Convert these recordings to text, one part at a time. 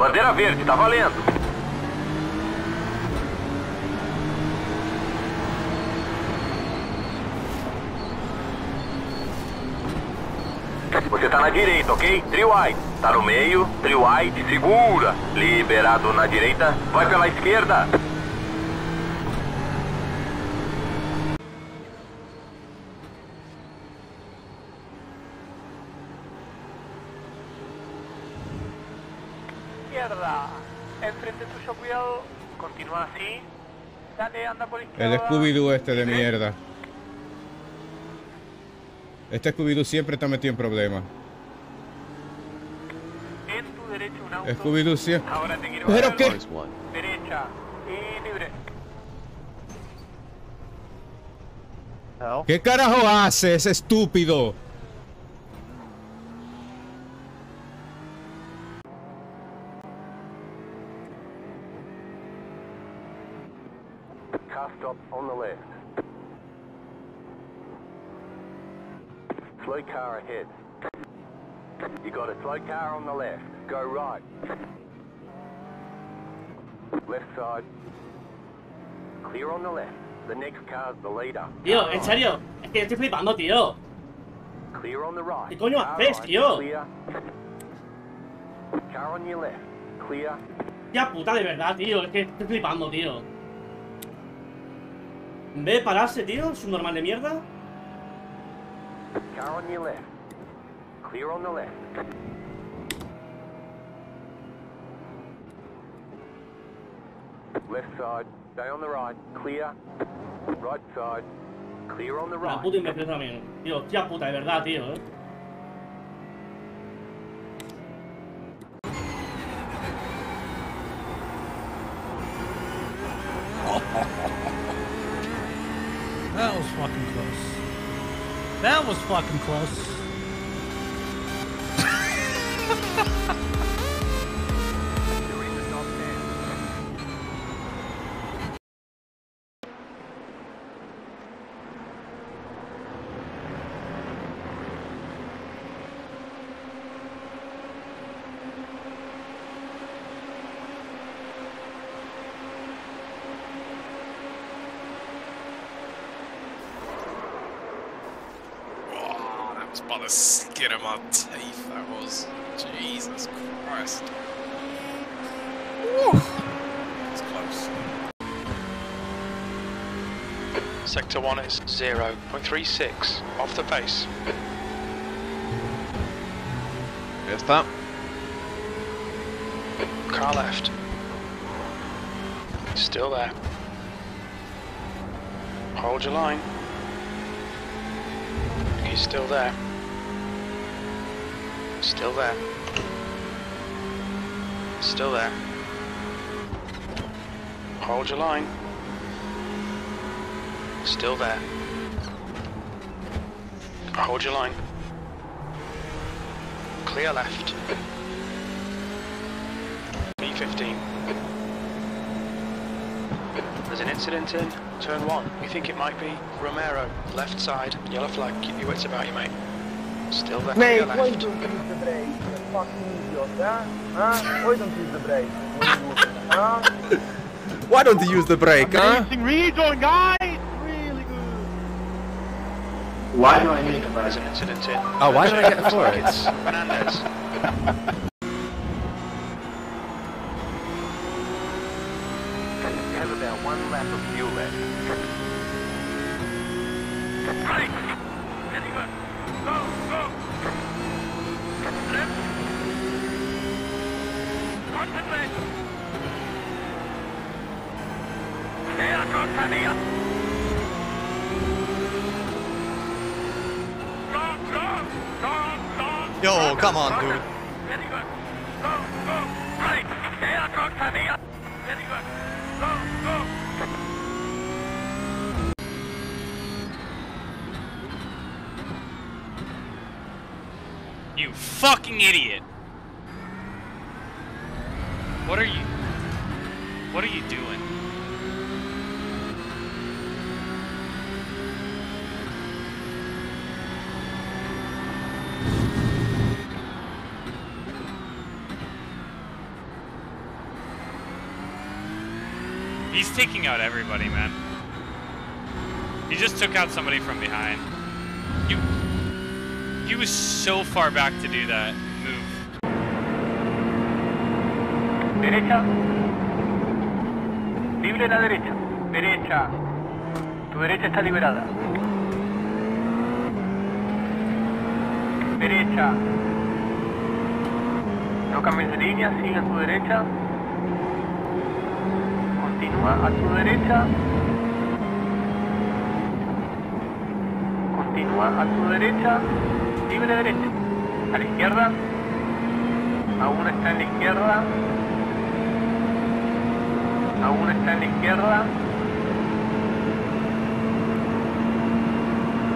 Bandeira verde, tá valendo. Você tá na direita, ok? Trio wide. Tá no meio, trio wide, segura. Liberado na direita, vai pela esquerda. Izquierda. Enfrente de suyo, cuidado. Continúa así. Dale, anda por izquierda. El Scooby-Doo este de mierda. Este Scooby-Doo siempre está metido en problemas. En tu derecha un auto. Scooby-Doo siempre. Ahora te quiero ver. ¿Pero qué? Derecha y libre. ¿Qué carajo hace ese estúpido? Car stop on the left. Slow car ahead. You got a slow car on the left. Go right. Left side. Clear on the left. The next car's the leader. Tío, en serio, es que yo estoy flipando, tío. Clear on the right. ¿Qué coño haces, tío? Car on your left. Clear. Ya puta de verdad, tío, es que estoy flipando, tío. En vez de pararse, tío, es un normal de mierda. Car on your left. Clear on the left. Left side. Stay on the right. Clear. Right side. Clear on the right. La puta inversión también. Tío, tía puta, de verdad, tío. That was fucking close. That was fucking close. By the skin of my teeth, that was. Jesus Christ. Woo! It's close. Sector 1 is 0.36 off the base. There's that. Car left. Still there. Hold your line. He's still there. Still there. Still there. Hold your line. Still there. Hold your line. Clear left. B15. There's an incident in turn 1. We think it might be Romero. Left side. Yellow flag. Keep your wits about you, mate. Still there. Mate, why don't you use the brake? You fucking idiot, huh? Huh? Why don't you use the brake? Huh? Why don't you use the brake, huh? Region, guys! Really good. Why do I need a brake? There's an incident in. Oh, why did I get the floor? It's Fernandez. Have about one lap of fuel left. Right! Anyway! Go! Go! Left! Concentrate! Stay across the near! Go! Go! Go! Go! Yo, come on, dude! Anyway! Go! Go! Right! Stay across the near! Anyway! Go, go. You fucking idiot. What are you doing? He's taking out everybody, man. He just took out somebody from behind. You was so far back to do that move. Derecha. Libre la derecha. Derecha. Tu derecha está liberada. Derecha. No cambies de línea, sigue a tu derecha. Continúa a tu derecha. Continúa a tu derecha. Libre derecha. A la izquierda. Aún está en la izquierda. Aún está en la izquierda.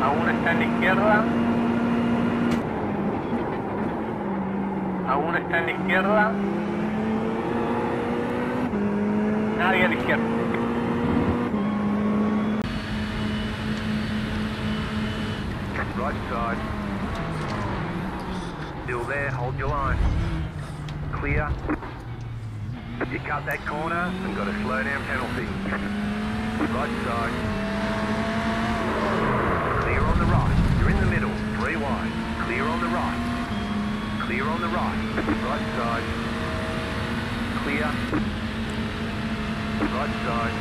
Aún está en la izquierda. Aún está en la izquierda. Nadie a la izquierda. Right side. Still there, hold your line. Clear. You cut that corner and got a slow down penalty. Right side. Clear on the right. You're in the middle. Three wide. Clear on the right. Clear on the right. Right side. Clear. Right side.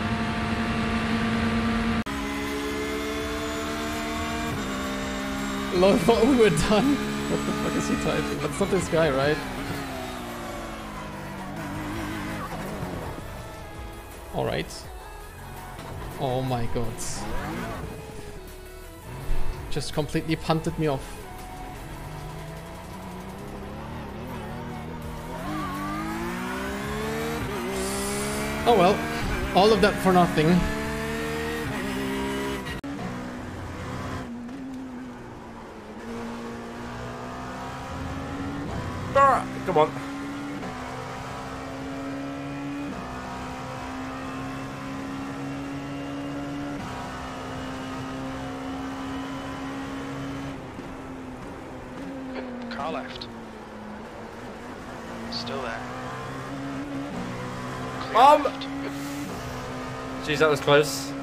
Lord, what we were done. What the fuck is he typing? That's not this guy, right? Alright. Oh my god. Just completely punted me off. Oh well, all of that for nothing. Ah, come on. Car left. Still there. Jeez, that was close.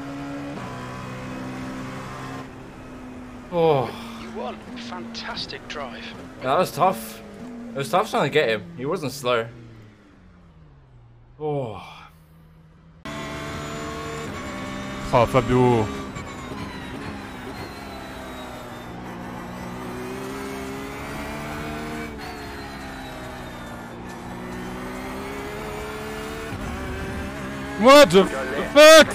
Oh. You won. Fantastic drive. That was tough. It was tough trying to get him. He wasn't slow. Oh. Oh, Fabio. What the fuck?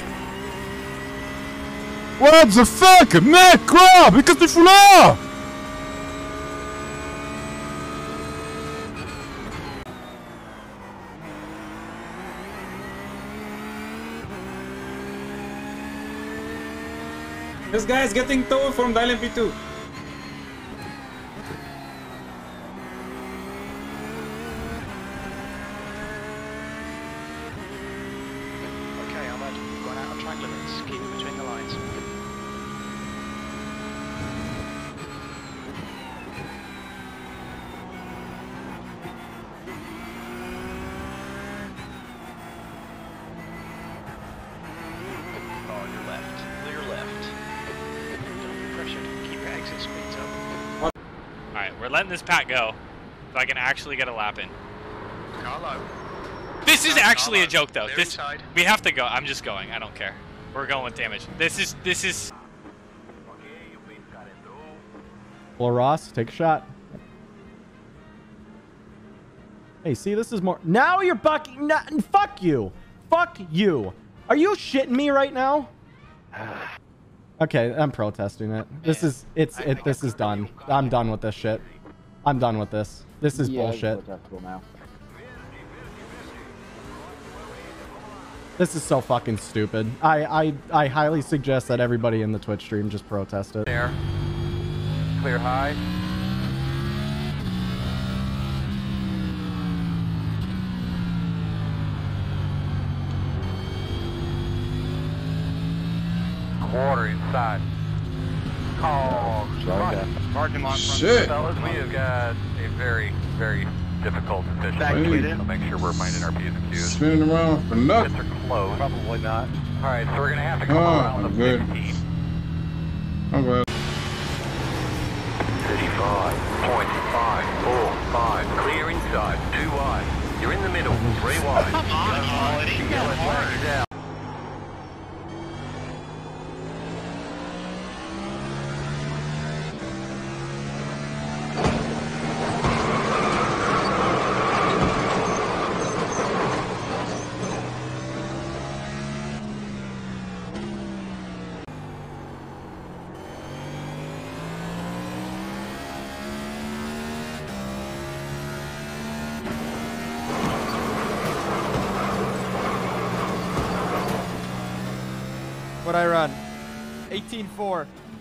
What the fuck? Mec, quoi? Mais qu'est-ce que tu fous là? This guy is getting towed from the LMP2. We're letting this pack go, so I can actually get a lap in. Carlo. This is actually a joke, though. This, we have to go. I'm just going. I don't care. We're going with damage. This is. Well, Ross, take a shot. Hey, see, this is more. Now you're bucking. No, fuck you. Fuck you. Are you shitting me right now? Okay, I'm protesting it. This is this is done. I'm done with this shit. I'm done with this. This is bullshit. This is so fucking stupid. I highly suggest that everybody in the Twitch stream just protest it. There. Clear high. Water inside. Oh, margin line front. Shit. Fellas, we have got a very, very difficult decision. I'll make sure we're finding our P's and Q's. Spinning around for nothing. Are closed. Probably not. All right, so we're gonna have to come around the 15. I'm glad. 55.545. Clear inside. 2 wide. You're in the middle. 3 wide. Come on, you got it. What I run? 18.4.